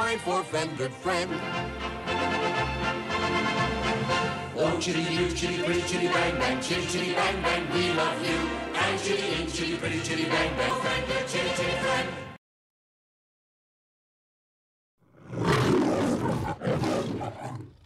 fine fourth and good friend. Oh, chitty, you, chitty, pretty, chitty, bang, bang, chitty, chitty, bang, bang, we love you. And chitty, in, chitty, pretty, chitty, bang, bang, oh, friend, good, chitty, chitty, friend.